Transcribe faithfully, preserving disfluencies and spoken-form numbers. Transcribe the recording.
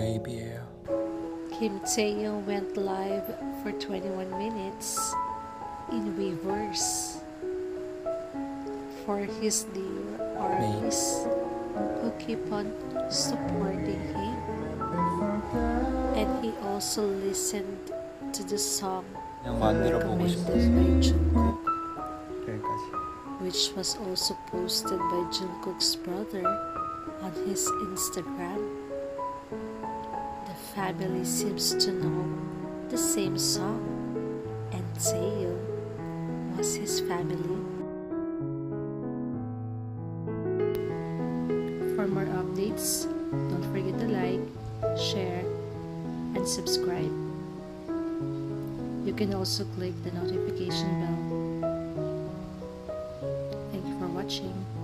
Maybe. Kim Taehyung went live for twenty-one minutes in Weverse for his dear artists who keep on supporting him, and he also listened to the song recommended by Jungkook, which was also posted by Jungkook's brother on his Instagram. The family seems to know the same song, and Taehyung was his family. For more updates, don't forget to like, share, and subscribe. You can also click the notification bell. Thank you for watching.